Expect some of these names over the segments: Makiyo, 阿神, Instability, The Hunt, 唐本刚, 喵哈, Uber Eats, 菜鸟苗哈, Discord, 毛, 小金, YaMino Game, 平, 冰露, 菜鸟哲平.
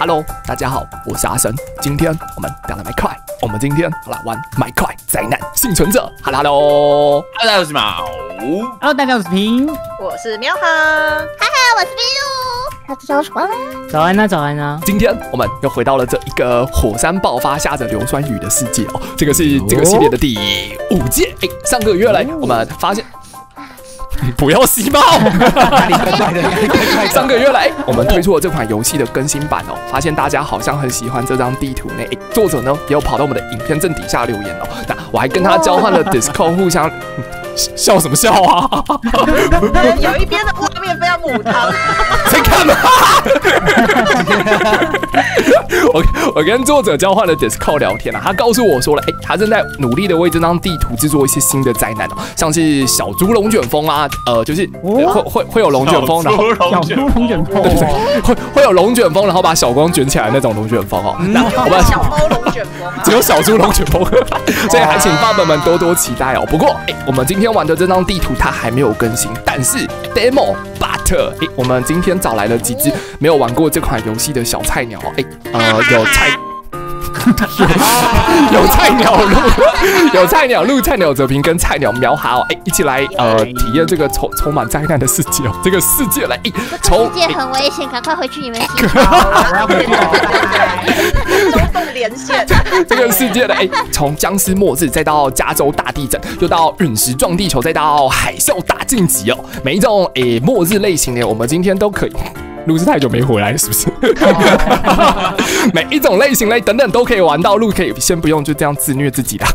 Hello， 大家好，我是阿神。今天我们聊麦块，我们今天来玩麦块灾难幸存者。Hello， 大家好，我是毛。Hello， 大家好，我是平。我是喵哈。嗨嗨，我是冰露。大家早安。早安啊，早安啊。今天我们又回到了这一个火山爆发下着硫酸雨的世界哦。这个是这个系列的第5届。哎，上个月嘞，我们发现。不要吸爆！上个月来，我们推出了这款游戏的更新版哦，发现大家好像很喜欢这张地图呢。作者呢也有跑到我们的影片正底下留言哦。那我还跟他交换了 Discord， 互相笑什么笑啊？有一边的画面非常母汤，谁看嘛？我跟作者交换了 Discord 聊天啊，他告诉我说了，他正在努力的为这张地图制作一些新的灾难哦，像是小猪龙卷风啊，就是会有龙卷风，然后小猪龙卷风，对对，会有龙卷风，然后把小光卷起来那种龙卷风哦，那我们小猫龙卷风，只有小猪龙卷风，所以还请爸爸们多多期待哦。不过我们今天玩的这张地图它还没有更新，但是 demo。我们今天找来了几只没有玩过这款游戏的小菜鸟哦，有菜鸟录、菜鸟哲平跟菜鸟苗哈哦，一起来体验这个充满灾难的世界哦，这个世界来，世界很危险，赶快回去你们。中共连线，这个世界的从僵尸末日再到加州大地震，又到陨石撞地球，再到海啸打晋级哦，每一种末日类型呢，我们今天都可以。路是太久没回来，是不是？每一种类型类等等都可以玩到，路可以先不用就这样自虐自己啦。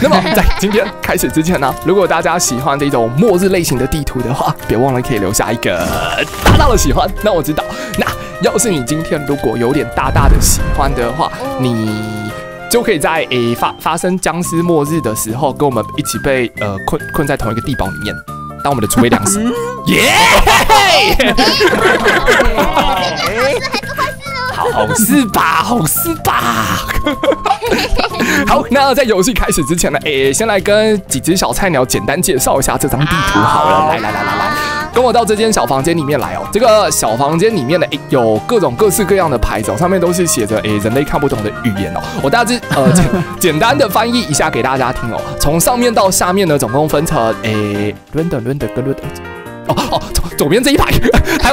那么在今天开始之前呢，如果大家喜欢这种末日类型的地图的话，别忘了可以留下一个大大的喜欢，让我知道。那要是你今天如果有点大大的喜欢的话，你就可以在发生僵尸末日的时候，跟我们一起被困在同一个地堡里面。当我们的储备粮食，耶！好事吧，好事吧。好，那在游戏开始之前呢，先来跟几只小菜鸟简单介绍一下这张地图好了。来。跟我到这间小房间里面来哦，这个小房间里面呢，有各式各样的牌子哦，上面都是写着人类看不懂的语言哦。我大致简单的翻译一下给大家听哦。从上面到下面呢，总共分成伦敦哦，左边这一排还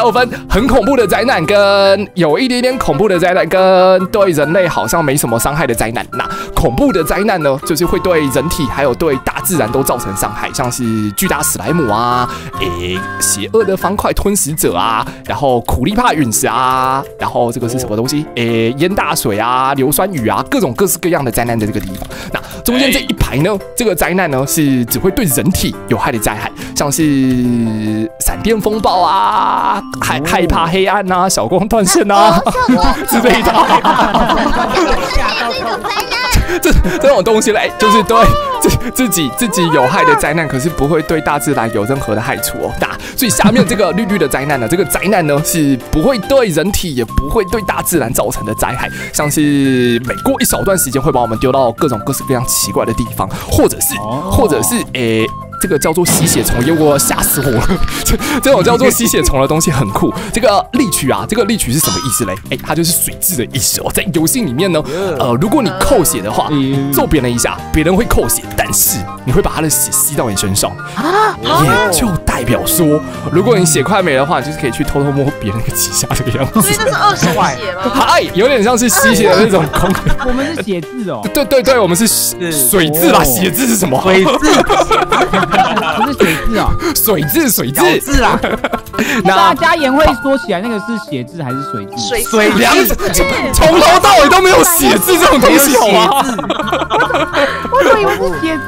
有分很恐怖的灾难，跟有一点点恐怖的灾难，跟对人类好像没什么伤害的灾难。那恐怖的灾难呢，就是会对人体还有对大自然都造成伤害，像是巨大史莱姆啊，邪恶的方块吞食者啊，然后苦力怕陨石啊，然后这个是什么东西？淹大水啊，硫酸雨啊，各式各样的灾难在这个地方。那中间这一排呢，这个灾难呢是只会对人体有害的灾害，像是闪电风暴啊，害怕黑暗啊，小光断线啊之类的。这种东西嘞，就是对自己有害的灾难，可是不会对大自然有任何的害处哦。所以下面这个绿绿的灾难呢，这个灾难呢是不会对人体，也不会对大自然造成的灾害，像是每过一小段时间会把我们丢到各式各样奇怪的地方，或者是这个叫做吸血虫，因为我吓死我了。这种叫做吸血虫的东西很酷。这个砾曲啊，这个砾曲是什么意思嘞？它就是水蛭的意思哦。在游戏里面呢，如果你扣血的话，揍别人一下，别人会扣血，但是你会把他的血吸到你身上啊，也就代表说，如果你血快没的话，你就是可以去偷偷摸别人的旗下这个样子。所以这是20血吗？嗨，有点像是吸血的那种空。我们是血蛭哦。对，我们是水蛭啦。血蛭是什么？水蛭。不是水蛭啊，水蛭啦。那家言会说起来，那个是血蛭还是水蛭？水蛭，从头到尾都没有血蛭这种东西，好吗？我以为是血蛭。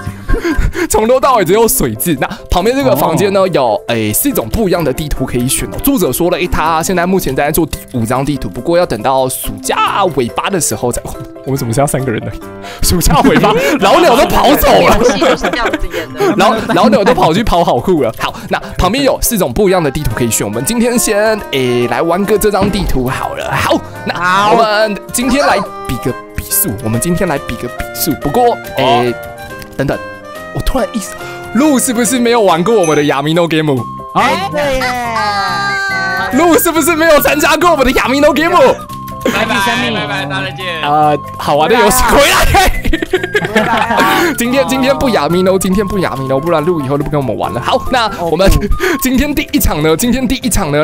从头到尾只有水蛭。那旁边这个房间呢，有4种不一样的地图可以选哦。作者说了，他现在目前在做第5张地图，不过要等到暑假尾巴的时候才。我们怎么剩下3个人呢？暑假尾巴，老鸟都跑走了。老鸟都跑去跑好酷了。好，那旁边有4种不一样的地图可以选。我们今天先来玩个这张地图好了。好，那我们今天来比个比数。不过等等。我突然意识到，路是不是没有玩过我们的YaMino Game？ 哎，对呀，鹿是不是没有参加过我们的YaMino Game？ 拜拜拜拜，大家再见。好玩的游戏回来。今天不YaMino，今天不YaMino，不然录以后就不跟我们玩了。好，那我们今天第一场呢，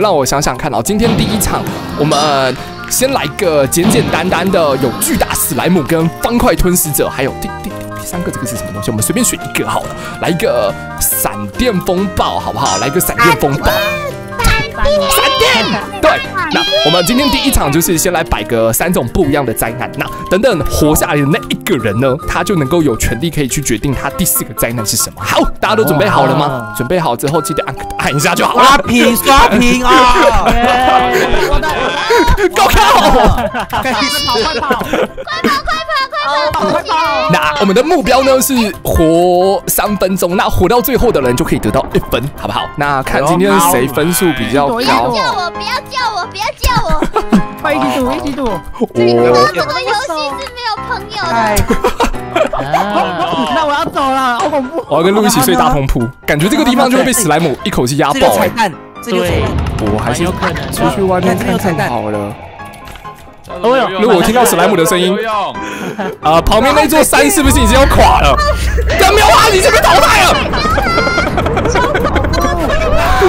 让我想想看啊，今天第一场我们先来个简简单单的，有巨大史莱姆跟方块吞食者，还有第三个这个是什么东西？我们随便选一个好了，来一个闪电风暴好不好？来一个闪电风暴。 闪电，对，那我们今天第一场就是先来摆个3种不一样的灾难，那等等活下来的那一个人呢，他就能够有权利可以去决定他第4个灾难是什么。好，大家都准备好了吗？准备好之后记得按一下就好了。刷屏，刷屏啊！高考，快跑，快跑，快跑！那我们的目标呢是活3分钟，那活到最后的人就可以得到1分，好不好？那看今天谁分数比较。 不要叫我！不要叫我！不要叫我！快一起赌，一起赌！这个游戏是没有朋友的。那我要走了，好恐怖！我要跟鹿一起睡大通铺，感觉这个地方就会被史莱姆一口气压爆。彩蛋，对，我还是出去外面看看好了。如果我听到史莱姆的声音，啊，旁边那座山是不是已经要垮了？没有啊，你是被淘汰了。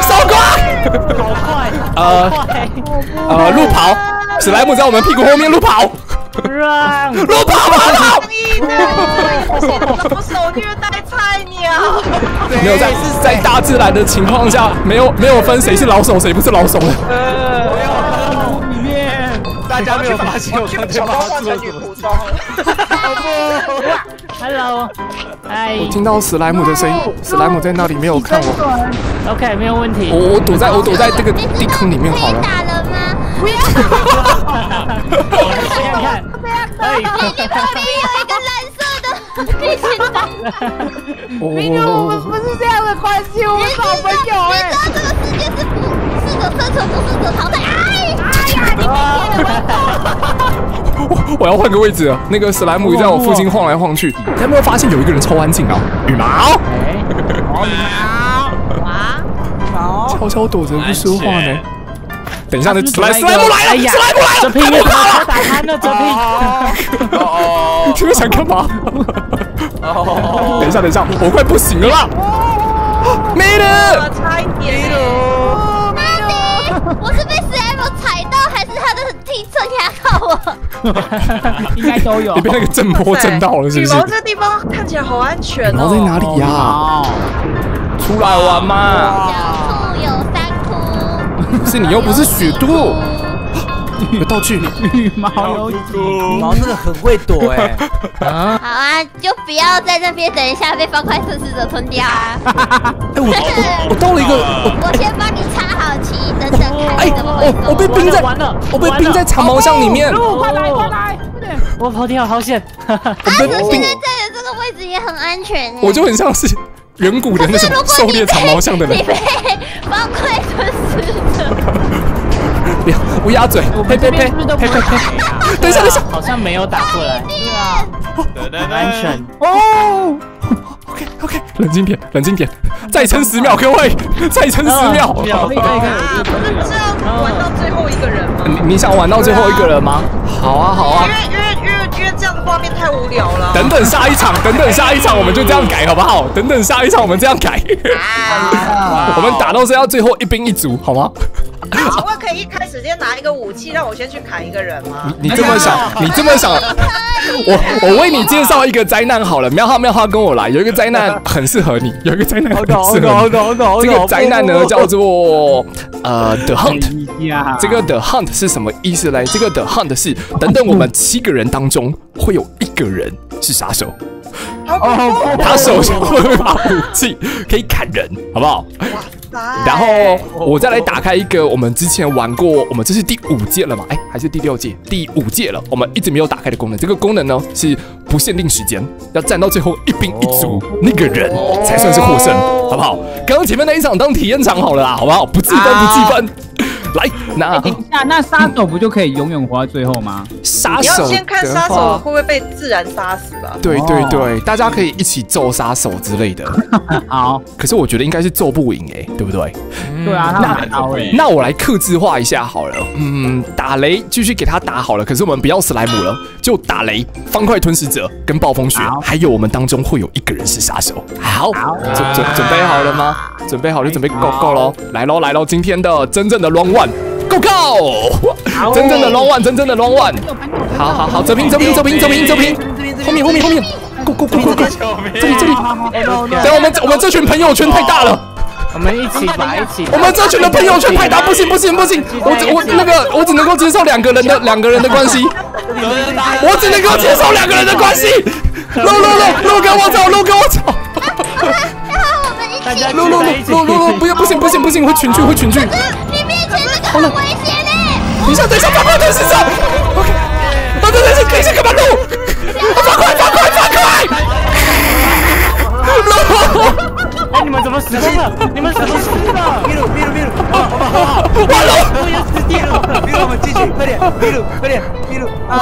烧光！好快！路跑，史莱姆在我们屁股后面路跑。路跑！我手虐待菜鸟。没有在大自然的情况下，没有分谁是老手谁不是老手的。没有，里面大家没有发现我刚才换成女仆装了。Hello， 哎，我听到史莱姆的声音，史莱姆在那里没有看我。OK， 没有问题。我躲在这个地坑里面好了。打人吗？不要！我看看。哎，你旁边有一个蓝色的，我们不是这样的关系，我们是好朋友哎。你知道这个世界是不适者生存，不适者淘汰。哎呀，你。 我要换个位置了，那个史莱姆在我附近晃来晃去。你有没有发现有一个人超安静啊？羽毛，悄悄躲着不说话呢。等一下，史莱姆来了，史莱姆来了，他打他呢，这边想干嘛？等一下，我快不行了啦！没了，差一点了。妈的，我是被史莱姆踩到，还是他的踢车压到我？ 应该都有。你被那个震波震到了，是不是？羽毛这地方看起来好安全哦。羽毛在哪里呀？出来玩嘛！有兔有三窟。不是你又不是雪兔。有道具。羽毛有兔。羽毛那个很会躲哎。啊。好啊，就不要在那边等一下被方块吞食者吞掉啊。哎，我到了一个。我先帮你插好旗，等等看。哎，我被冰在。完了。我被冰在长毛象里面。 快来！我跑掉，好险！我们现在在的这个位置也很安全。我就很像是远古的那种狩猎长毛象的人。你被方块吞食者。乌鸦嘴！呸！等一下，好像没有打过来。安全哦。OK， 冷静点，再撑10秒，各位，再撑10秒。可以。玩到最后一个人吗？你想玩到最后一个人吗？好啊。因为这样的画面太无聊了。等等下一场我们就这样改好不好？我们打到是要最后一兵一卒好吗？那请问可以一开始先拿一个武器让我先去砍一个人吗？你这么想，我为你介绍一个灾难好了，喵哈跟我来，有一个灾难很适合你，这个灾难呢叫做The Hunt，这个The Hunt是什么意思嘞？这个The Hunt是等我们7个人当中会有1个人是杀手。 哦，他手上会有一把武器，可以砍人，好不好？然后我再来打开一个我们之前玩过，我们这是第5届了嘛？哎，还是第6届？第5届了，我们一直没有打开的功能。这个功能呢是不限定时间，要站到最后一兵一卒，那个人才算是获胜，好不好？刚刚前面那一场当体验场好了啦，好不好？不计分。来拿。等一下，那杀手不就可以永远活到最后吗？杀手，你要先看杀手会不会被自然杀死吧？对对对，大家可以一起揍杀手之类的。好，可是我觉得应该是揍不赢哎，对不对？对啊，那我来客制化一下好了。嗯，打雷继续给他打好了，可是我们不要史莱姆了，就打雷、方块吞噬者跟暴风雪，还有我们当中会有一个人是杀手。好，准备好了吗？准备好就准备 go 喽，来喽来喽，今天的真正的 round one go go， 真正的 round one， 真正的 round one， 好好好，这边，后面 go go go go go， 这里，等我们这群朋友圈太大了。 我们这群的朋友圈太大，不行，我只能够接受两个人的关系，我只能够接受两个人的关系。露跟我走，露，不行，会群聚。好了，等一下，干嘛吞噬者？等一下，干嘛露？放快！哎，你们怎么死光了？秘鲁！完了！我要死定了！秘鲁，我们继续，快点！秘鲁啊！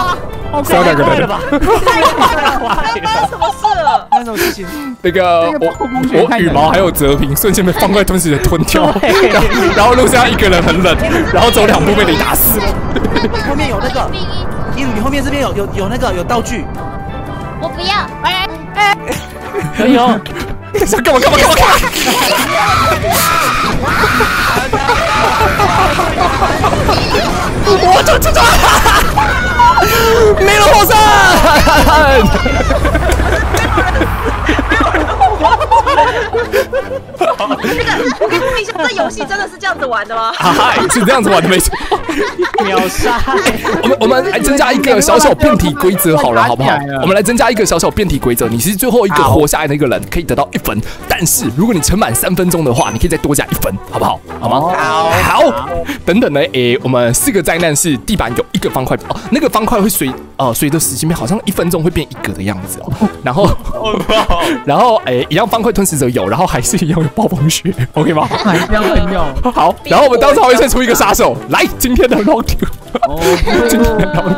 少两个人了吧？发生什么事了？发生什么事情？那个我羽毛还有哲平瞬间被方块吞噬者吞掉，然后路上一个人很冷，然后走两步被你打死。后面有那个秘鲁，你后面这边有那个有道具。我不要！哎，可以哦。 干嘛！我这没了火山。我跟你说一下，这游戏真的是这样子玩的吗？嗨，是这样子玩的，没错。秒杀！我们来增加一个小小变体规则好了，好不好？我们来增加一个小小变体规则，你是最后一个活下来的那个人，可以得到1分。但是如果你撑满3分钟的话，你可以再多加1分，好不好？好吗？好。等等呢，诶，我们4个灾难是地板有1个方块，哦，那个方块会随着时间变，好像1分钟会变1个的样子哦。然后诶，一样方块吞噬者有，然后还是一样有暴风雪 ，OK 吗？一样很妙。好，然后我们当场会再出一个杀手来，今天的。哦，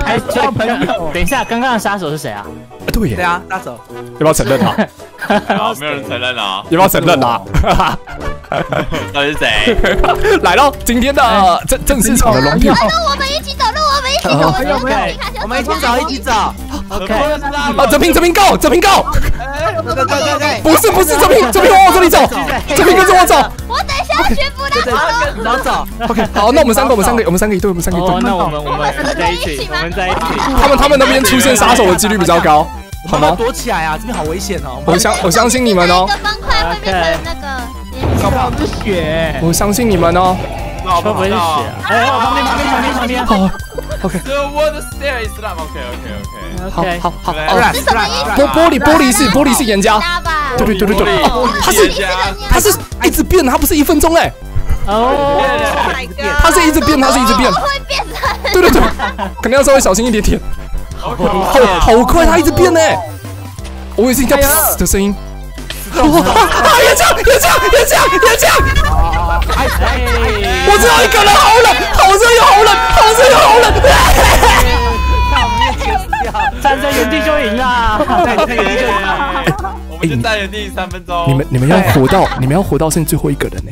哎，交朋友。等一下，刚刚的杀手是谁啊？对呀，对啊，杀手。要不要承认他？啊，没有人承认啊！要不要承认啊？到底是谁？来喽，今天的正式场的龙票。我们一起走。OK。啊，这边 go， 这边 go。不是，这边往我这里走，这边跟着我走。我等一下要学不了走。OK， 好，那我们三个一队，。那我们在一起。他们那边出现杀手的几率比较高，好吗？躲起来啊，这边好危险哦。我相信你们哦。一个方块会变成那个，搞不好是血。我相信你们哦。会不会是血？哎，旁边。好 ，OK。我的 stare is not OK。好。是什么意思？玻璃是严加。对。它是一直变，它不是1分钟哎。 哦，它是一直变，对，可能要稍微小心一点点。好快，它一直变呢。我也是听到“的声音。哇，也这样！我只有一个人，好热又好冷。 站在原地就赢啦！我们就在原地3分钟。你们要活到剩最后一个人呢。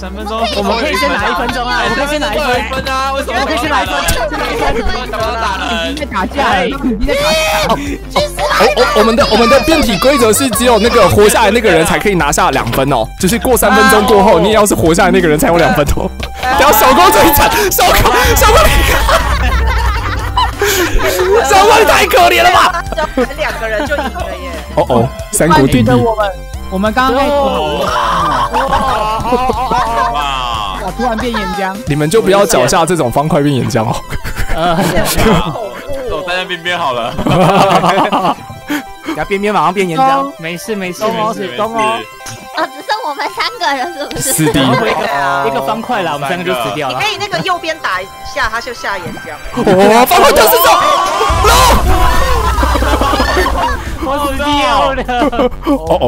3分钟，我们可以先拿1分钟啊！我可以先拿一分啊！为什么？我可以先拿一分。打架！我们的变体规则是只有那个活下来那个人才可以拿下2分哦，就是过3分钟过后，你要是活下来那个人才有2分哦。然后小光最惨，小光。 小光太可怜了吧！2个人就赢了耶！哦，三国鼎立。我们刚刚哇！突然变岩浆，你们就不要脚下这种方块变岩浆哦。走大家边好了。呀，边马上变岩浆，没事。哦，只剩我们3个人是不是？死定了！一个方块啦，我们3个就死掉了。你可以那个右边打一下，它就下岩浆。哇，方块吞噬者！我死掉了！哦哦，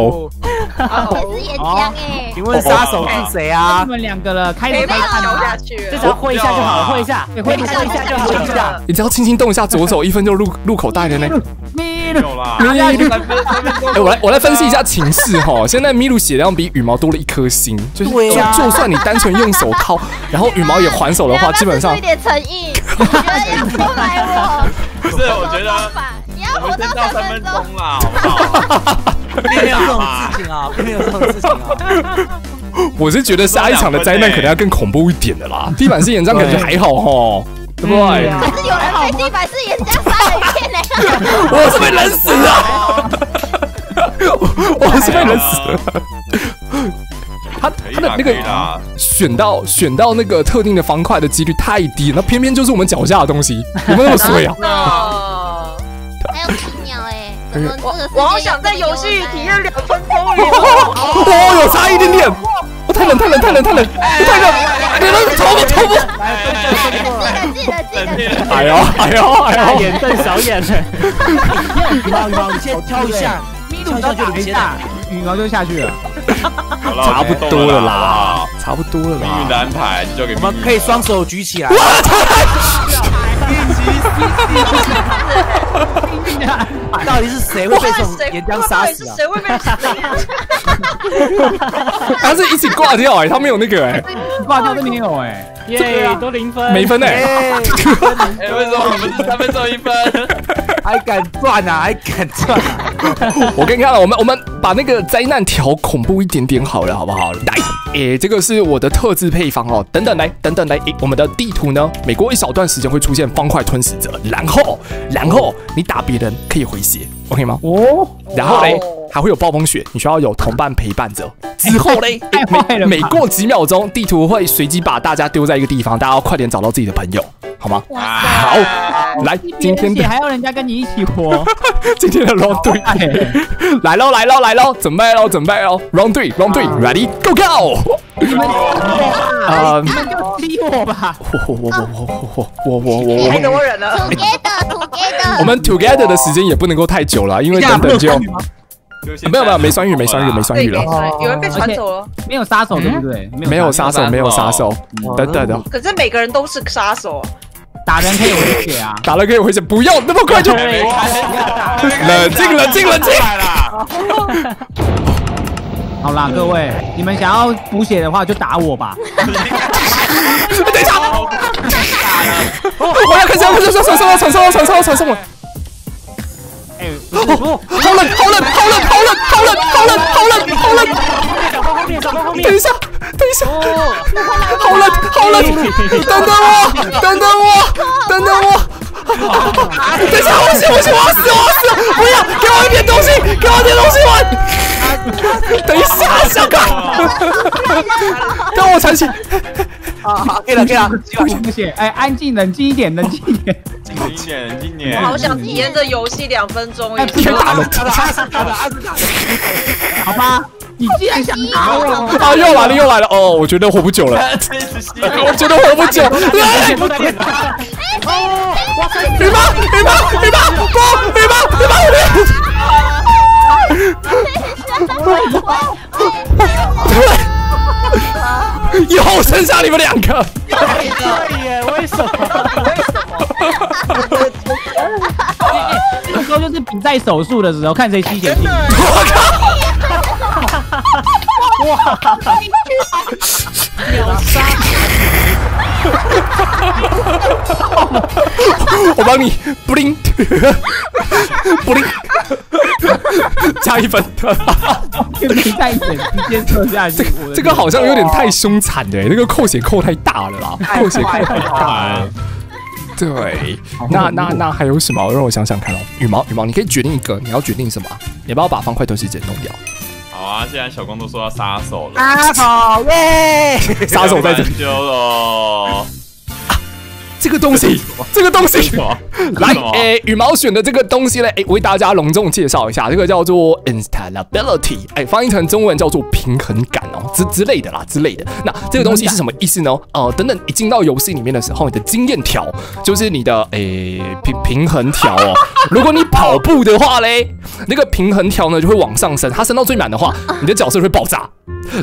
也是岩浆哎。请问杀手是谁啊？你们两个了，开始开始聊下去，至少会一下就好了，会一下，会一下就好了。你只要轻轻动一下左手，1分就入口袋了呢。咪噜啦，哎，我来分析一下情势哈。现在咪噜血量比羽毛多了1颗星，就是就算你单纯用手掏，然后羽毛也还手的话，基本上。一点诚意，你觉得要出来我？不是，我觉得。 我们到3分钟啦，好不好？没有这种事情啊，没有这种事情啊。我是觉得下一场的灾难可能要更恐怖一点的啦。地板是岩浆感觉还好吼，对不对？还是有人被地板是岩浆杀了一片嘞。我是被冷死了，我是被冷死了。 他的那个选到那个特定的方块的几率太低，那偏偏就是我们脚下的东西，有没有那么衰啊？还有7秒哎，我好想在游戏体验2分风雨哦！哦，有差一点点，我太冷，太冷，头不！记得，哎呦，大眼瞪小眼嘞！你先挑一下，咪噜到就别打。 羽毛就下去了，差不多了啦，差不多了啦。命运的安排就给我们可以双手举起来。我操！命运的安排，到底是谁会被这种岩浆杀死啊？谁会被？他是一起挂掉哎，他没有那个哎，挂掉都没有哎，耶，都0分，没分哎。为什么我们是3分1分？ 还敢赚啊！还敢赚！我跟你讲了，我们把那个灾难调恐怖一点点好了，好不好？来，诶，这个是我的特制配方哦。等等来，诶，我们的地图呢，每过一小段时间会出现方块吞噬者，然后你打别人可以回血 ，OK 吗？哦，然后嘞。哦 还会有暴风雪，你需要有同伴陪伴着。之后嘞，每过几秒钟，地图会随机把大家丢在一个地方，大家要快点找到自己的朋友，好吗？好，来，今天的还要人家跟你一起活。今天的 round 队，来喽，准备喽 ，round 队 ，round 队 ，ready go go。你们就踢我吧。我。太多人了。Together。我们 together 的时间也不能够太久了，因为等等就。 没有，没酸雨了。有人被传走了，没有杀手对不对？没有杀手，等。可是每个人都是杀手，打人可以回血啊！打人可以回血，不要那么快就。冷静！好啦，各位，你们想要补血的话就打我吧。等一下，我要开始，传送了！ 好冷！好冷！等一下，好冷！等等我！等一下，我要死！不要，给我一点东西，玩！等一下，小哥，让我喘息。啊，可以了，不行，哎，安静，冷静一点。 今年，我好想体验这游戏2分钟。哎，别打了，打！好吧，你既然想打我，啊，又来了哦，我觉得活不久了，哦，羽毛，以后剩下你们2个。对耶，为什么？这时候就是比赛手速的时候，看谁吸血。我靠！哇！秒杀！我帮你布灵，加1分。比赛点直接撤下去。这个好像有点太凶残了，那个扣血扣太大了啦，对，那还有什么？让我想想看哦。羽毛，你可以决定一个，你要决定什么？你不要把方块吞噬者弄掉。 好啊！既然小光都说要杀手了，杀手耶！杀手在这里。这个东西，来，羽毛选的这个东西呢，为大家隆重介绍一下，这个叫做 Instability， 翻译成中文叫做平衡感哦，之类的啦，之类的。那这个东西是什么意思呢？等等，一进到游戏里面的时候，你的经验条就是你的平衡条哦。如果你跑步的话嘞，那个平衡条呢就会往上升，它升到最满的话，你的角色会爆炸。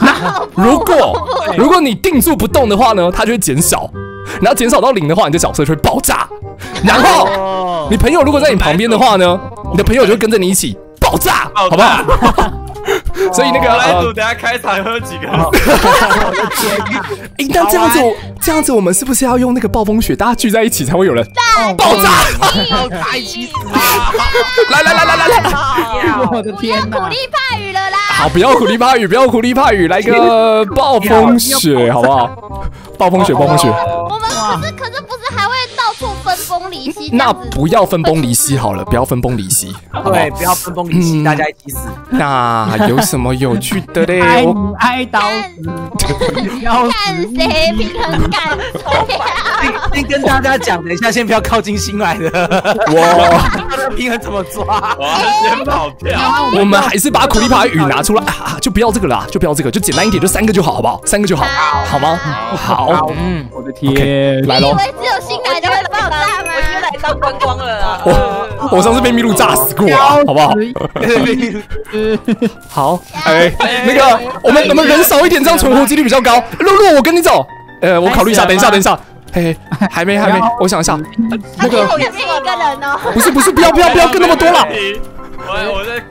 那如果你定住不动的话呢，它就会减少。 然后减少到0的话，你的角色就会爆炸。然后你朋友如果在你旁边的话呢，你的朋友就会跟着你一起爆炸，好不好？所以那个来组，等下开场喝几个？哎，那这样子，我们是不是要用那个暴风雪，大家聚在一起才会有人爆炸？太气死了！来，我的天哪！苦力怕雨了啦！好，不要苦力怕雨，来个暴风雪，好不好？暴风雪。 可是不是还会到处分崩离析？那不要分崩离析好了，不要分崩离析。对，不要分崩离析，大家一起死。那有什么有趣的嘞？爱刀，看谁平衡感。先跟大家讲，等一下先不要靠近新来的。我平衡怎么抓？先跑票。我们还是把苦力怕雨拿出来啊！就不要这个，就简单一点，就3个就好，好不好？3个就好，好吗？好，我的天。 来喽！以为只有新来的会爆炸吗？我又来到观光了啊！我上次被麋鹿炸死过啊，好不好？好，那个我们人少一点，这样存活几率比较高。露露，我跟你走。我考虑一下，等一下。还没，我想一下。那个我也是一个人哦。不是，不要跟那么多了。我在。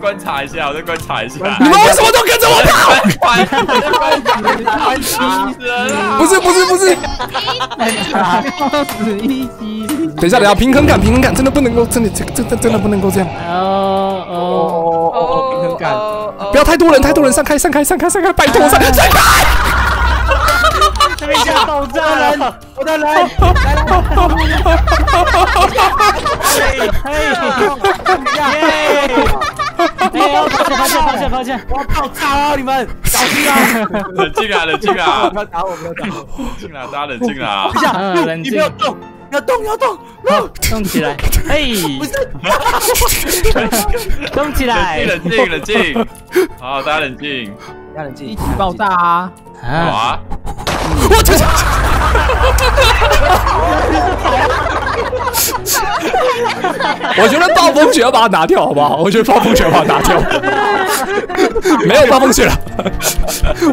观察一下。你们为什么都跟着我跑？不是。等一下，平衡感真的不能够这样。哦，平衡感，不要太多人，散开，拜托散开。 等一下，爆炸！我再来！抱歉！我爆炸了，你们小心啊！冷静啊！不要打我！大家冷静啊！等一下，你不要动！ 要动起来！哎，不是，动起来！冷静！好，大家冷静，一起爆炸啊！啊！我去！我觉得暴风雪要把它拿掉，好不好？我觉得暴风雪要把它拿掉，没有暴风雪了。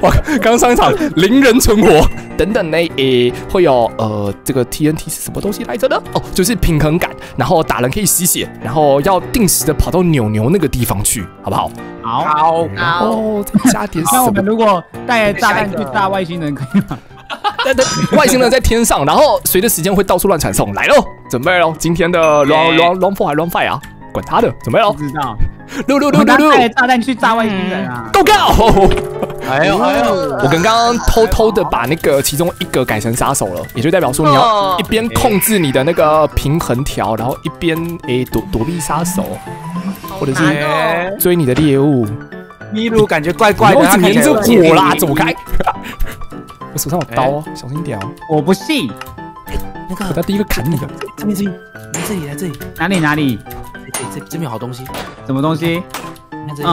哇，刚上一场0人存活。 等等呢，会有这个 TNT 是什么东西来着呢？哦，就是平衡感，然后打人可以吸血，然后要定时的跑到牛那个地方去，好不好？好，然后再加点什么？那我们如果带炸弹去炸外星人可以吗？外星人在天上，然后随着时间会到处乱传送。来喽，准备喽，今天的 run 4还 run 5啊？管他的，准备喽。不知道。6，带炸弹去炸外星人啊 ！Go！ 哎呦！我刚刚偷的把那个其中一个改成杀手了，也就代表说你要一边控制你的那个平衡条，然后一边躲避杀手，或者是追你的猎物。麋鹿感觉怪的，它黏着我啦，走开！我手上有刀哦，小心一点哦！我不信，那个他第一个砍你的，这里，哪里？这边有好东西，什么东西？看这里。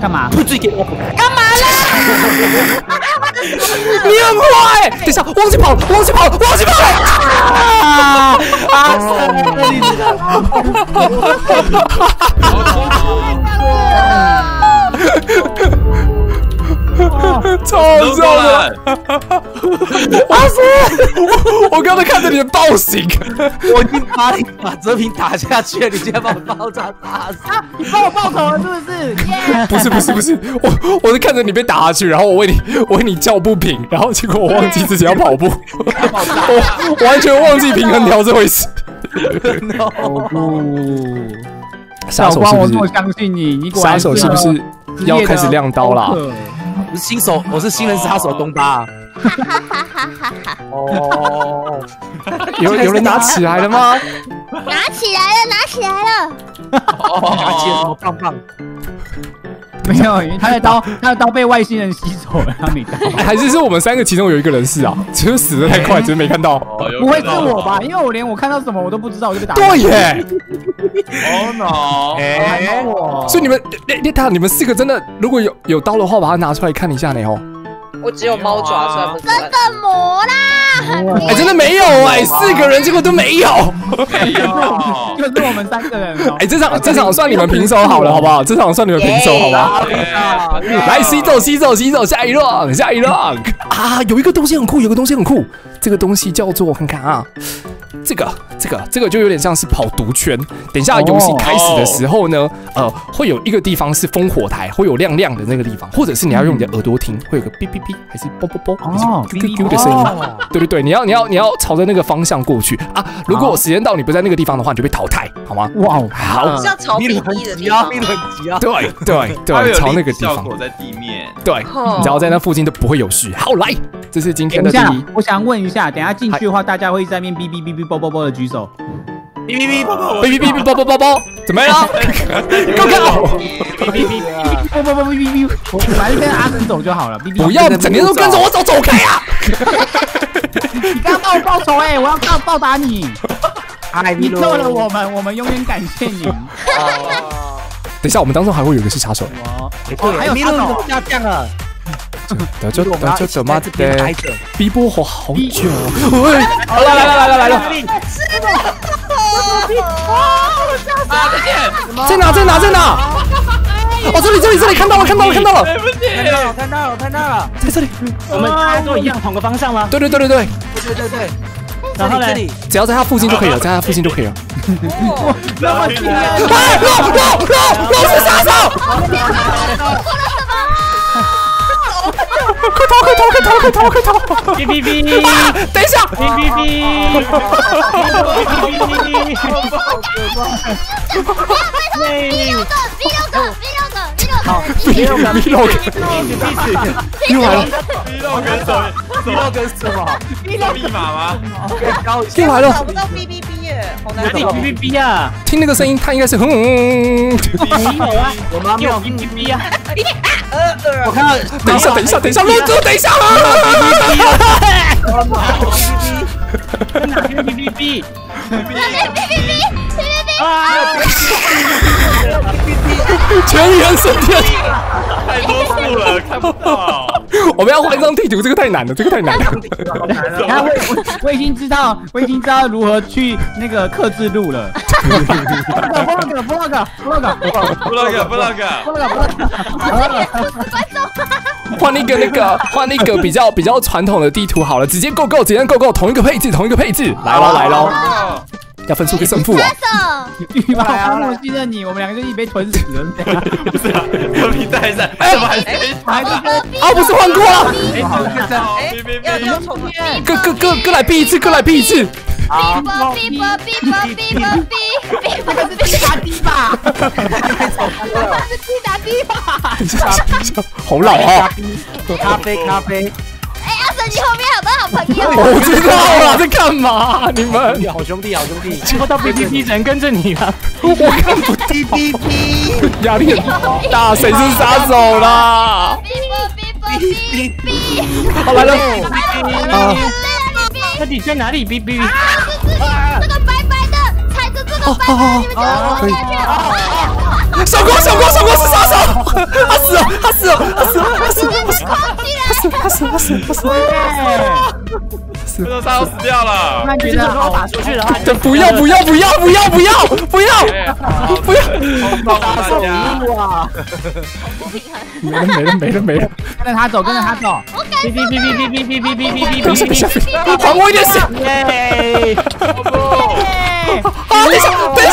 干嘛？不追给我！干嘛啦？你很坏！等一下，忘记跑了！超重的！我刚才看着你的暴行，我已经把哲平打下去了，你竟然把我爆炸打死！啊，你把我爆头了是不是？ Yeah. 不是，我是看着你被打下去，然后我为你叫不平，然后结果我忘记自己要跑步，我完全忘记平衡条这回事。No. 杀手是不是？我相信你，你果然是。杀手是不是要开始亮刀啦？ 我是新手，我是新人杀手东巴。哈！哦，有人拿起来了吗？拿起来了！哦，拿起来了，棒棒！没有，他的刀被外星人吸走了，他没刀。还是我们三个其中有一个人是啊，只是死得太快，只是没看到。不会是我吧？因为我连我看到什么我都不知道，我就被打。对耶。Oh no！ 哎，所以你们四个真的，如果有刀的话，把它拿出来看一下呢哦。我只有猫爪，算不算？真的魔啦！哎，真的没有哎，四个人结果都没有。没有，就是我们三个人。哎，这场算你们平手好了，好不好？这场算你们平手，好吧？来，吸走，下一round。啊，有一个东西很酷，这个东西叫做，看看啊。 这个就有点像是跑毒圈。等一下游戏开始的时候呢，会有一个地方是烽火台，会有亮亮的那个地方，或者是你要用你的耳朵听，会有个哔哔哔，还是啵啵啵，还是咕咕咕的声音。对，你要朝着那个方向过去啊！如果时间到你不在那个地方的话，你就被淘汰，好吗？哇，好，是要朝地的地方，对，朝那个地方。效果在地面，对，你只要在那附近都不会有事。好，来，这是今天的第一。我想问一下，等下进去的话，大家会在那边哔哔哔哔啵啵啵的举手。 哔哔哔包包包包，怎么样？够够！哔哔哔包包包包哔哔，我反正跟阿成走就好了。不要整天都跟着我走，走开啊！你刚帮我报仇哎，我要报答你。你救了我们，我们永远感谢你。等一下，我们当中还会有一个是杀手。哦，还有米露怎么下降了？等着的，逼波火好久。来了！ 在哪？哦，这里，看到了！看到了，在这里。我们大家都一样，同个方向吗？对。然后呢？只要在它附近就可以了，哇，那么近！哎，肉是杀手！做了什么？快逃！哔哔哔！等一下！哔哔哔！ 六个，全员升天，太多数了，看不到。我们要换张地图，这个太难了。我已经知道如何去那个克制路了。不，换一个比较传统的地图好了，直接 go 同一个配置，来喽。 要分出个胜负啊！你把我信任你，我们两个就一起被吞死了。不是啊，我比赛赛，还不是换过了？要重来，各来比一次，这是打的吧？这是打的吧？好老啊！咖啡。 你后面有没有好朋友？我知道了，在干嘛？你们好兄弟，我到 B P P 人跟着你了，我看不到 B P P， 压力很大，谁是杀手啦？好来了，那你在哪里 ？B B B， 这个白白的踩着这个白白，你们就过去。小郭是杀手，他死了。 他死！这杀手死掉了。那觉得我打出去的话，不要！打手赢哇！不平衡。没了！跟着他走！我感觉。别！还我一点血！啊！等一下！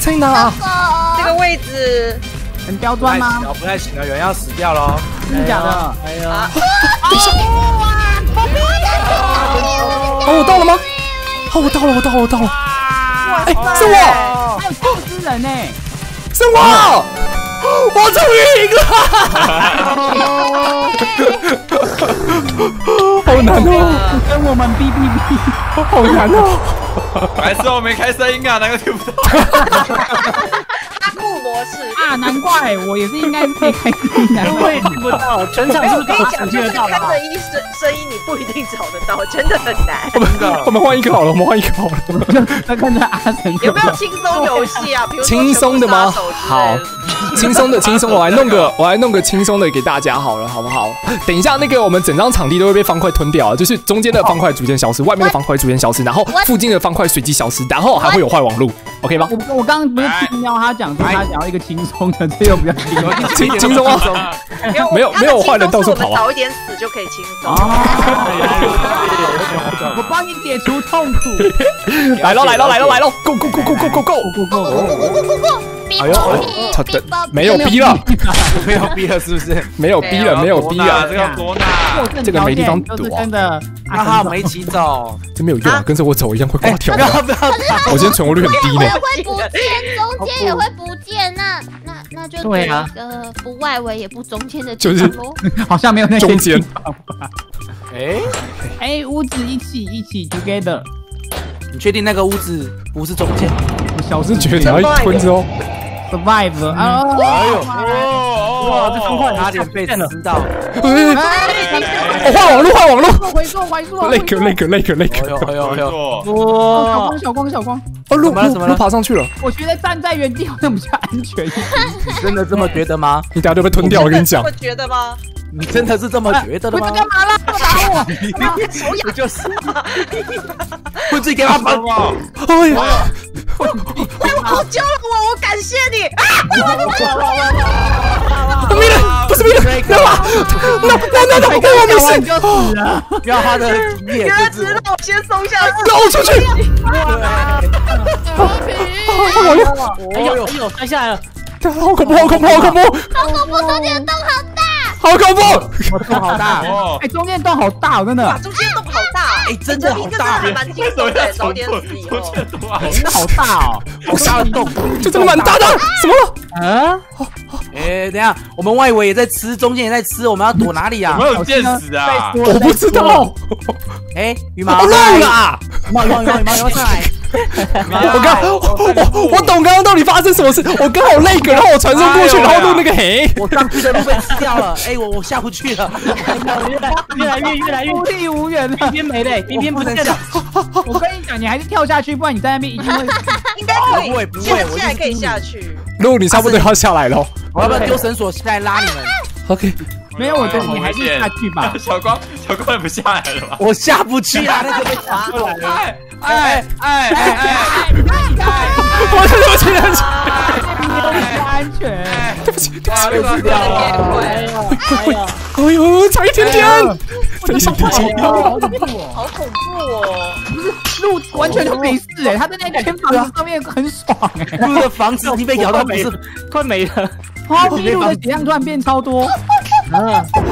在哪？这个位置很刁钻吗？不太行了，有人要死掉喽！真的假的？哎呀！等一下！哦，我到了吗？哦，我到了！哎，是我！还有控制人呢！是我！我终于赢了！好难哦！跟我们 BBB， 好难哦！ 还是我没开声音啊，那个听不到。阿酷模式啊，难怪我也是应该可以开声音的，因为听不到，全场是都感觉得到的。开着一声音你不一定找得到，真的很难。我们换一个好了，那看着阿神有没有轻松游戏啊？比如轻松的吗？好，轻松的，我来弄个轻松的给大家好了，好不好？等一下那个我们整张场地都会被方块吞掉，就是中间的方块逐渐消失，外面的方块逐渐消失，然后附近的方块随机消失，然后还会有坏网路 ，OK 吗？我刚刚不是听到他讲说他想要一个轻松的，这又比较轻松啊，没有坏人到处跑啊，早一点死就可以轻松。我帮你解除痛苦。来喽 ，Go！ 哎呦，操的，没有逼了，是不是？没有逼了，这个多难，这个没地方躲，真的。哈哈，我们一起走，这没有用啊，跟着我走一样会挂条。我今天存活率很低呢。会不见，中间也会不见，那就对啊，不外围也不中间的，就是好像没有那中间。哎，屋子一起 together。你确定那个屋子不是中间？我小时觉得要吞着哦。survive 啊！哎呦，哇，这方块差点被吃到！哎，换网路！回溯！那个！哎呦！哇，小光！哦，路爬上去了。我觉得站在原地好像比较安全。你真的这么觉得吗？你等下就被吞掉，我跟你讲。这么觉得吗？你真的是这么觉得的吗？我干嘛啦？打我！我就是嘛！我自己给他喷了。哎呀！我救了我，我感谢你！啊！我不是迷人，干嘛？那我没事，你就死了。不要他的经验，就是让我先松下去，让我出去。哎呦，摔下来了！好恐怖！中间洞好大。 好恐怖！我洞好大哦！哎，中间洞好大，真的。中间洞好大，哎，真的好大。为什么要早点死？中间洞真的好大哦！我杀了洞，就真的蛮大的。什么？啊？哎，等下，我们外围也在吃，中间也在吃，我们要躲哪里啊？我有见识啊！我不知道。哎，羽毛乱了！羽毛，要上来！我懂刚刚到底发生什么事，我刚好那个，然后我传送过去，然后弄那个嘿，我上去的路被吃掉了，哎，我下不去了，越来越孤立无援了，冰冰没了，冰冰不见了，我跟你讲，你还是跳下去，不然你在那边一定会，应该不会，现在可以下去，露，你差不多要下来了，我要不要丢绳索来拉你们 ？OK。 没有，我觉得你还是下去吧。小光也不下来了吧？我下不去啊，那个被砸过来了。哎！我这怎么去安全？不安全！对不起！哎呦，差一点点！等一下，好恐怖哦！路完全都没事哎，他在那两间房子上面很爽哎。路的房子已经被咬到不是快没了，花地路的血量突然变超多。 啊！变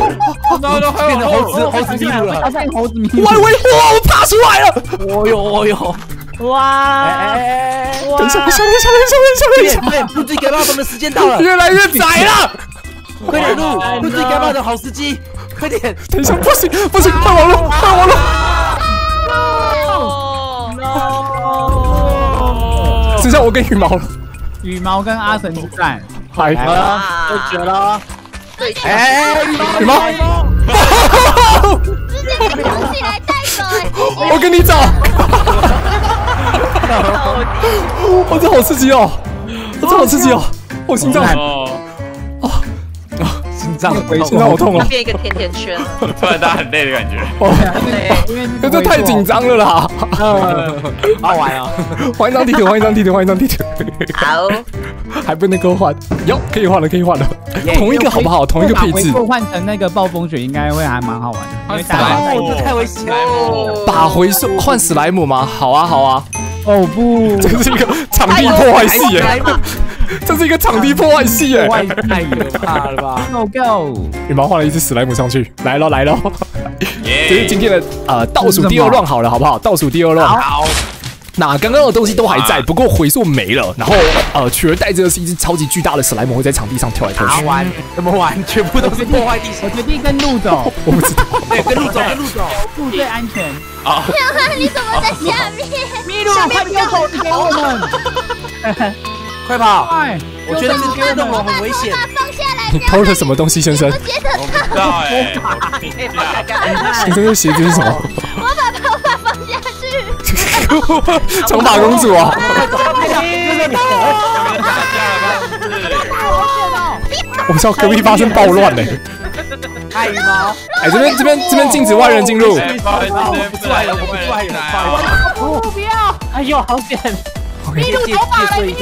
成猴子迷路了，他变猴子迷路。哇！我爬出来了！哦哟！哇！等一下！路自己给爸爸的时间到了，越来越窄了。快点路自己给爸爸的好司机，快点！等一下，不行，换网路！剩下我跟羽毛了，羽毛跟阿神之战，来了，我绝了！ 哎，羽毛！直接被藏起来带走！我跟你走！我这好刺激哦！我心脏心脏好痛哦！变一个甜甜圈，突然大家很累的感觉。哦，这太紧张了啦！好玩啊！换一张地图。好。 还不能够换哟，可以换了，同一个好不好？同一个配置，换成那个暴风雪应该会还蛮好玩的。因为打这太危险了，打回溯换史莱姆吗？好啊，哦不，这是一个场地破坏戏耶！这是一个场地破坏戏耶！太可怕了吧 ！Go go！ 羽毛换了一只史莱姆上去，来喽来喽！这是今天的倒数第二 round 好了，好不好？倒数第二 round。好。那刚刚的东西都还在，不过回溯没了。然后取而代之的是一只超级巨大的史莱姆会在场地上跳来跳去。玩怎么玩？全部都是破坏地形。我决定跟路走。我不知道。对，跟路走，跟路走，路最安全。 啊！你怎么在下面？麋鹿，快别跑！你给我们，快跑！我觉得这个动物很危险。你偷了什么东西，先生？我不知道哎。先生的鞋子是什么？我把头发放下去。长发公主啊！我知道隔壁发生暴乱嘞。 太毛！哎，这边禁止外人进入。我不要！哎呦，好险！迷路头发了，迷路！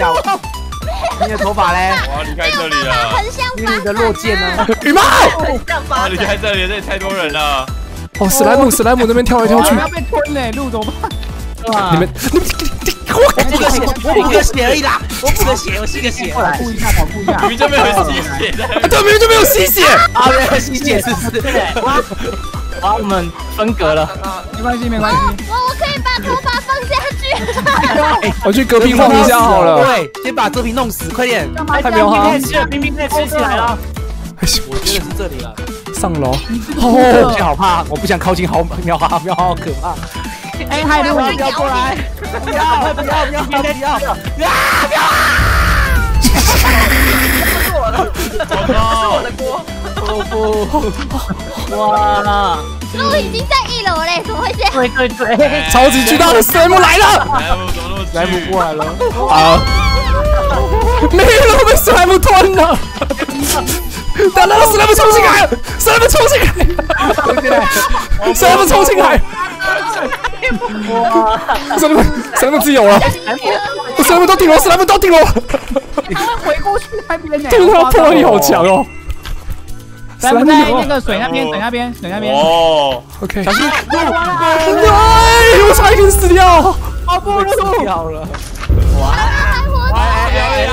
你的头发嘞？哇，离开这里了！很像你的落剑呢？羽毛！哇，离开这里，这里太多人了。哦，史莱姆那边跳来跳去。要被吞嘞，路怎么办？我补个血而已啦，我补个血，我吸个血，我来补一下，保护一下。明明就没有吸血的，对，明明就没有吸血，啊，没有吸血是不是？哇，我们分隔了，没关系，没关系。我可以把头发放下去。我去隔壁晃一下好了。对，先把这瓶弄死，快点。太彪悍了，冰冰在吃了，冰冰在吃起来了。我觉得是这里了。上楼。哦，好怕，我不想靠近，好喵哈喵，好可怕。 哎，海狸，我不要过来！不要，不要，不要，不要！不要！这是我的，这是我的锅！不，哇！路已经在一楼嘞，怎么会这样？对对对，超级巨大的史莱姆来了！史莱姆过来了！啊！没了，被史莱姆吞了！等等，史莱姆冲进来！史莱姆冲进来！史莱姆冲进来！ 哇！史莱姆自由了，史莱姆都顶楼，史莱姆都顶楼。他回过去那边呢？对，他破力好强哦。史莱姆在那个水那边，水那边，水那边。哦 ，OK。小心！哎，我差一根死掉。哦不，死掉了。哇！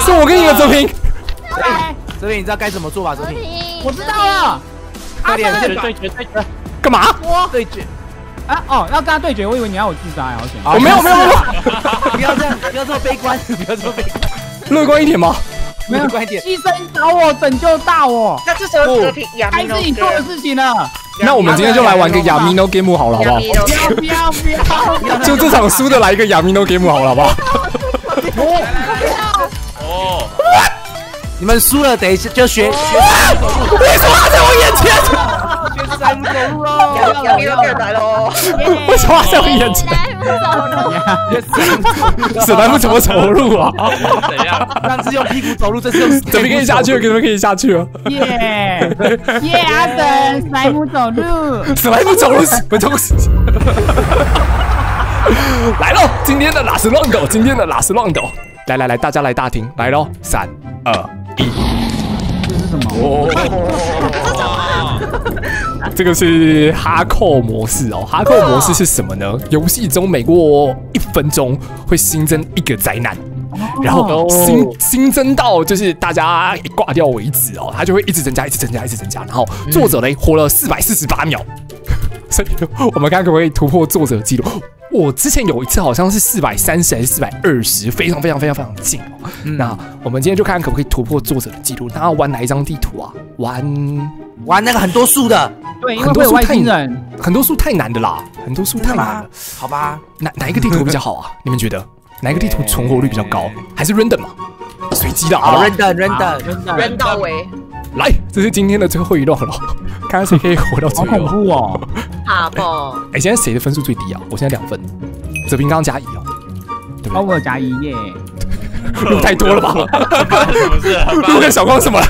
是我跟你的哲平。哲平，你知道该怎么做吧？哲平，我知道了。快点，对决！干嘛？对决。 啊哦，要跟他对决，我以为你要我自杀，好险！我没有，不要这样，不要这么悲观，不要这么悲观，乐观一点嘛，乐观一点，牺牲小我，拯救大我，那这时候还是你做的事情了。那我们今天就来玩个YaMino Game 好了，好不好？不要！就这场输的来一个YaMino Game 好了，好不好？哦，你们输了，等一下就学。为什么在我眼前？ 来不走路喽！要给来喽！为什么在我眼前？史莱姆怎么走路啊？怎样？上次用屁股走路，这次用……怎么可以下去？怎么可以下去啊？耶！阿神，史莱姆走路，史莱姆走路10分钟。来喽！今天的Last Round，今天的Last Round，来，大家来大厅，来喽！3、2、1。这是什么？ 这个是哈扣模式哦，哈扣模式是什么呢？游戏中每过1分钟会新增一个灾难，然后新增到就是大家挂掉为止哦，它就会一直增加，一直增加，一直增加。然后作者嘞活了448秒，所以我们看可不可以突破作者记录？我之前有一次好像是430还是420，非常近哦。那我们今天就看可不可以突破作者的记录。那要玩哪一张地图啊？玩那个很多树的。 对，因为会有外星人，很多树太难的啦，很多树太难了。好吧，哪一个地图比较好啊？你们觉得哪一个地图存活率比较高？还是 random 嘛？随机的啊 ，random 为。来，这是今天的最后一段了，看看谁可以活到最后。好恐怖哦！好不？哎，现在谁的分数最低啊？我现在2分，哲平刚加1哦，对不对？我加1耶。 路太多了吧？路跟小光什么了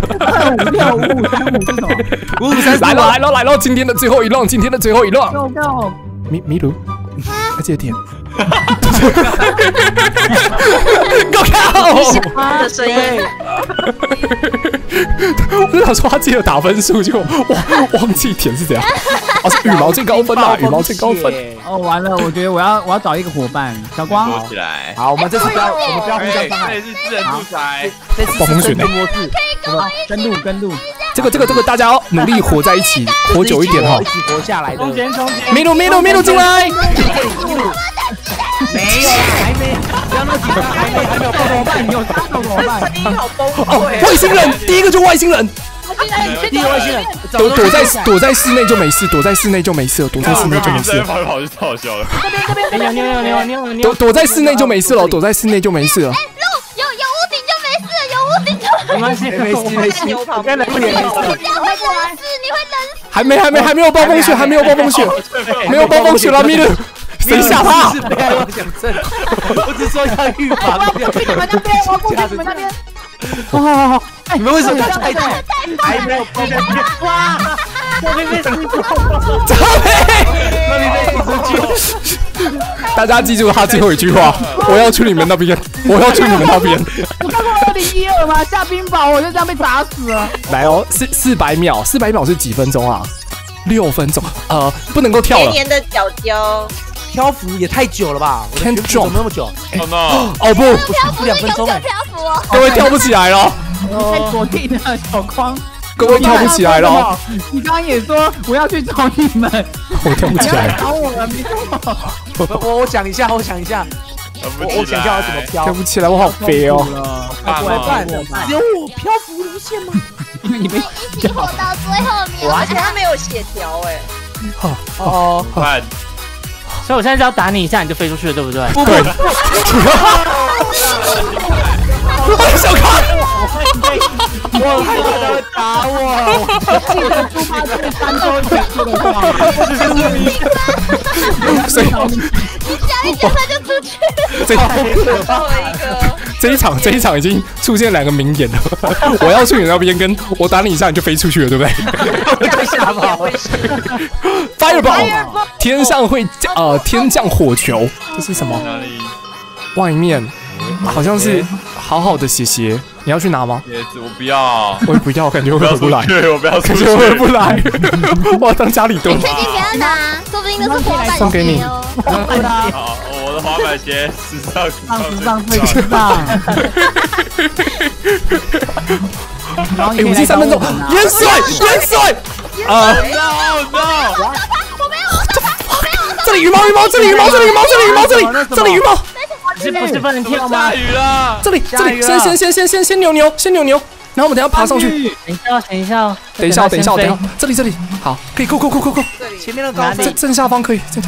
？553来喽！今天的最后一浪，今天的最后一浪。迷路，还记得点。Go go！ 的声音。我就想说他记得打分数，结果忘记填是怎样。哦，是羽毛最高分啊，羽毛最高分。哦，完了，我觉得我要找一个伙伴，小光。好，我们这次我们不要互相伤害。这是自然住宅，这是暴风雪的模式。跟路。这个大家要努力活在一起，活久一点哈。一起活下来的。Mino进来。没有，还没，不要那么紧张，还没有爆头伴，你有大头伴。你好崩溃！哦，外星人，第一个就外星人。第一个外星人，躲在室内就没事，躲在室内就没事。跑笑了。这边。躲在室内就没事了，。没关系，没事。我该冷一点。你会冷死！还没有暴风雪，没有暴风雪了，米露。谁吓他？我只说要预防。我不去你们那边。好，你们为什么太快？还没有暴风雪哇！这边大家记住他最后一句话，我要去你们那边。你看过2012吗？下冰雹我就这样被砸死了。来哦，400秒，400秒是几分钟啊？6分钟，不能够跳了。年的脚脚。漂浮也太久了吧 ！Can't jump 那么久，哦不，2分钟哎，各位跳不起来了，太左定了，小光，各位跳不起来了。你刚刚也说我要去找你们，我跳不起来，找我了，你我想一下。我想要怎么飘？跳不起来，我好肥哦！怎么办？只有我漂浮无限吗？一起活到最后面，而且他没有血条哎。哦，快！所以我现在只要打你一下，你就飞出去了，对不对？对。小康，我打我！记得出发前3周前。所以，你讲一句话就出去。这一场已经出现两个名言了。我要去你那边，跟我打你一下你就飞出去了，对不对？太吓人了 ！Fireball， 天上会天降火球，这是什么？外面好像是好的鞋，你要去拿吗？鞋子我不要，我也不要，感觉回不来。对，我不要，感觉回不来。我要当家里蹲。你确定不要拿？说不定那是滑板鞋哦。送给你。好，我的滑板鞋时尚。哎，我进3分钟，盐水。啊 ！No！ 这里羽毛。这里先牛，然后我们等下爬上去。等一下，这里，好，可以够。前面的高山，正下方可以。盐水。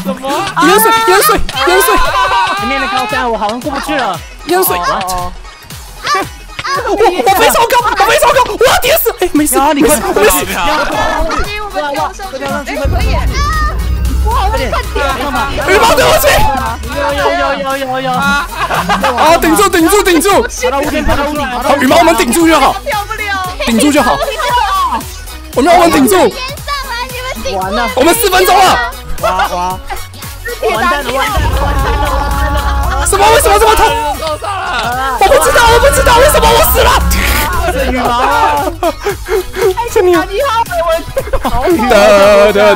前面的高山，我好像过不去了。盐水。我飞超高，我要跌死！哎，没事，没事。我们羽毛对不起！有！啊，顶住！好，羽毛我们顶住就好。顶住就好。我们顶住。完了，我们4分钟了。完蛋了！为什么这么痛？我不知道为什么我死了。羽毛啊！是你好，我得，水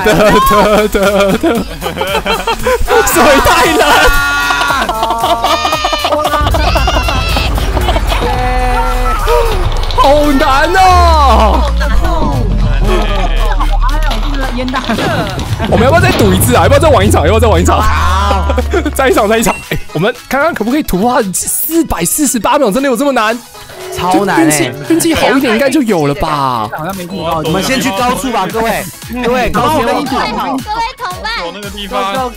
太冷。好难哦！我们要不要再赌一次啊？要不要再玩一场？再一场！哎，我们看看可不可以突破448秒？真的有这么难？超难哎！运气好一点应该就有了吧。好像没过高，我们先去高处吧，各位，高处跟你赌。各位同伴，走那个地方。Go！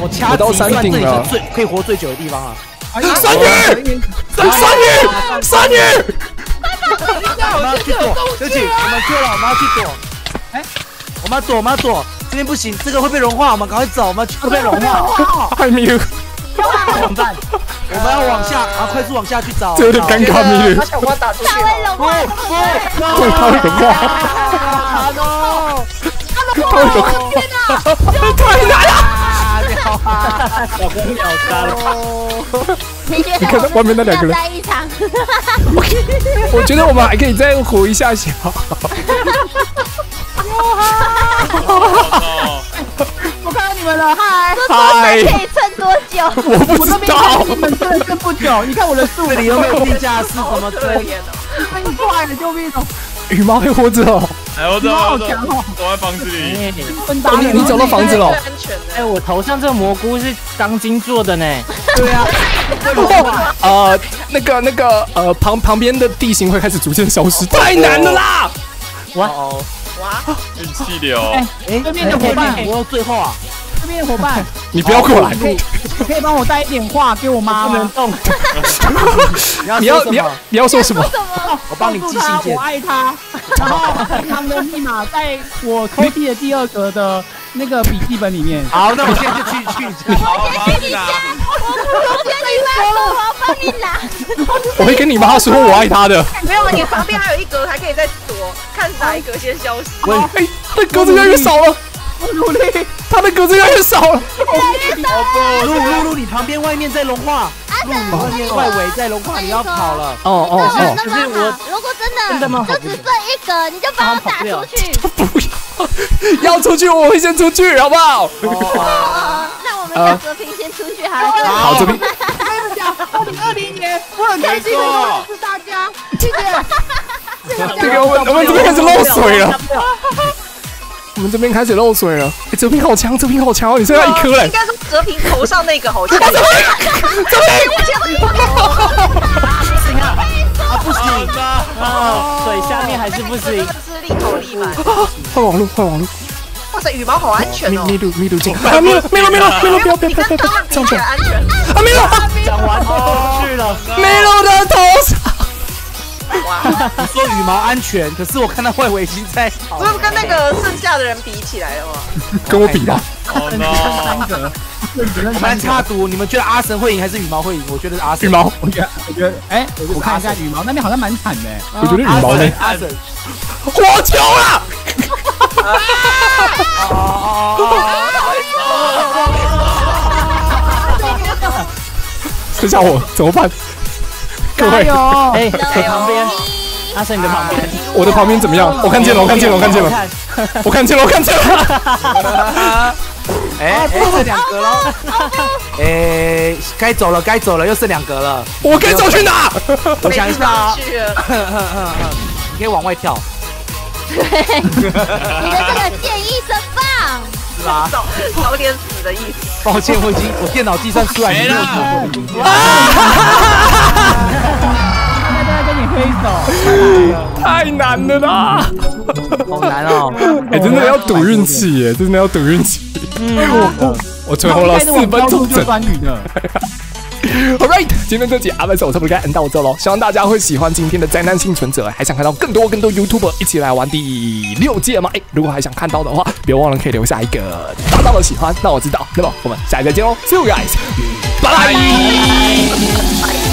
我掐到山顶了，可以活最久的地方了。山女！我们要去躲。哎，我们要躲，这边不行，这个会被融化，我们赶快走，会被融化。YaMino。我们要往下，然后快速往下去找。这有点尴尬，米露。小花打出去。他会融化。太难了。小花秒杀了。你看到外面那两个人。我觉得我们还可以再活一下下。我看到你们了，嗨！嗨！可以撑多久？我不知道，你们真的撑不久。你看我的树里有没有地下室？什么之类的？太快了，救命！羽毛还活着哦，还活着，好强哦！躲在房子里，你找到房子了？哎，我头上这个蘑菇是钢筋做的呢。对啊。旁边的地形会开始逐渐消失，太难了啦！哇！运气流。哎，对面的伙伴，我最后啊，对面的伙伴，你不要过来，可以帮我带一点话给我妈吗？不能动。你要说什么？我帮你记信件。我爱他。然后他们的密码在我抽屉的第二格的那个笔记本里面。好，那我现在就去。我先去你家，我跟你妈说，我要帮你拿。我会跟你妈说我爱她的。没有，你旁边还有一格，还可以再躲，看哪一格先消失。哎，那格子越来越少了。我努力，他的格子越来越少了。露露，你旁边外面在融化，外面外围在融化，你要跑了。哦。可是我如果真的就只剩一格，你就把我打出去。不要，要出去我会先出去，好不好？那我们让泽平先出去好了。好，泽平。2020年，我很开心的祝大家，谢谢。这个我们这边开始漏水了。我们这边开始漏水了，哎，泽平好强，泽平好强哦！你剩下一颗了。应该说泽平头上那个好强。泽平，不行啊！不行啊！水下面还是不行。智力好厉害。换网路。哇塞，羽毛好安全哦！迷路进。没了，不要，这样子安全。啊，没了。讲完过去了。没了的头上。哇！你说羽毛安全，可是我看到外围已经在跑。不是跟那个剩下的人比起来了吗？跟我比吧。好呢。我们插赌，你们觉得阿神会赢还是羽毛会赢？我觉得阿神。羽毛，我觉得，哎，我看一下羽毛那边好像蛮惨的。我觉得羽毛呢？阿神，火球了！剩下我怎么办？加油！哎，旁边，阿生你的旁边，我的旁边怎么样？我看见了！哎，剩两格了。哎，该走了，又剩两格了。我该走去哪？我想一下啊，你可以往外跳。对，你的这个建议真棒。是吧？早点死的意思。抱歉，我电脑计算出来没了。太难了啦！好难哦！哎，真的要赌运气耶，真的要赌运气。我最后了4分钟整。Alright， 今天这集阿白手差不多该按到我这喽，希望大家会喜欢今天的灾难幸存者，还想看到更多 YouTuber 一起来玩第6届吗？哎，如果还想看到的话，别忘了可以留下一个大大的喜欢，让我知道。那么我们下期再见喽，See you guys，拜拜。